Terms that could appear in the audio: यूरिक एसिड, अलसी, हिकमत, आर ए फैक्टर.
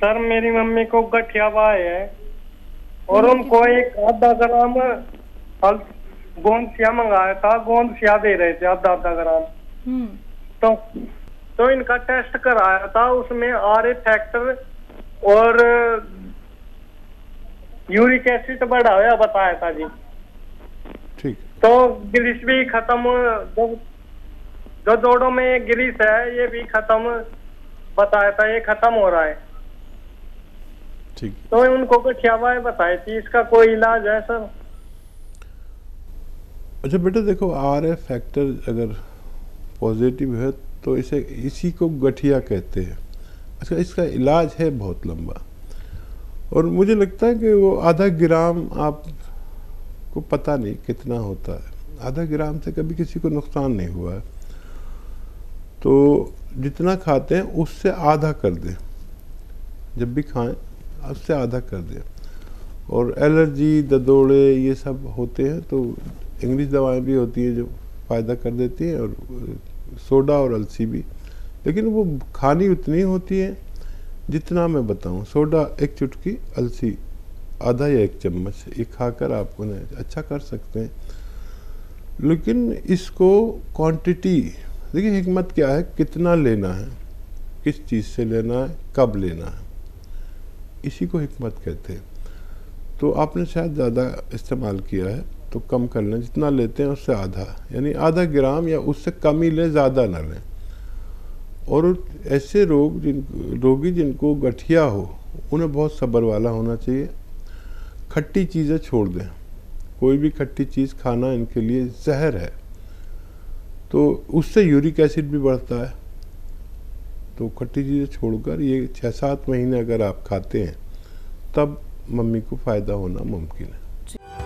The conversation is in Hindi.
सर मेरी मम्मी को गठिया बाय है और उनको एक आधा ग्राम गोंदसिया मंगाया था, गोंदसिया दे रहे थे आधा ग्राम। तो इनका टेस्ट कराया था, उसमें आर ए फैक्टर और यूरिक एसिड बढ़ा हुआ बताया था जी। ठीक। तो ग्रीस भी खत्म, जो जोड़ों में ग्रीस है ये भी खत्म बताया था, ये खत्म हो रहा है। ठीक। तो उनको गठिया बाय बताई थी, इसका कोई इलाज है सर? अच्छा बेटा देखो, आर ए फैक्टर अगर पॉजिटिव है तो इसे इसी को गठिया कहते हैं। अच्छा इसका इलाज है बहुत लंबा और मुझे लगता है कि वो आधा ग्राम, आप को पता नहीं कितना होता है, आधा ग्राम से कभी किसी को नुकसान नहीं हुआ है। तो जितना खाते हैं उससे आधा कर दें, जब भी खाएं उससे आधा कर दें। और एलर्जी, ददोड़े ये सब होते हैं तो इंग्लिश दवाएं भी होती हैं जो फ़ायदा कर देती हैं, और सोडा और अलसी भी, लेकिन वो खानी उतनी होती है जितना मैं बताऊं। सोडा एक चुटकी, अलसी आधा या एक चम्मच, ये खाकर आप उन्हें अच्छा कर सकते हैं। लेकिन इसको क्वांटिटी देखिए, हिकमत क्या है, कितना लेना है, किस चीज़ से लेना है, कब लेना है, इसी को हिकमत कहते हैं। तो आपने शायद ज़्यादा इस्तेमाल किया है तो कम कर लें, जितना लेते हैं उससे आधा, यानी आधा ग्राम या उससे कम ही लें, ज़्यादा ना लें। और ऐसे रोगी जिनको गठिया हो उन्हें बहुत सब्र वाला होना चाहिए। खट्टी चीज़ें छोड़ दें, कोई भी खट्टी चीज़ खाना इनके लिए जहर है। तो उससे यूरिक एसिड भी बढ़ता है। तो खट्टी चीज़ें छोड़कर ये 6-7 महीने अगर आप खाते हैं तब मम्मी को फ़ायदा होना मुमकिन है।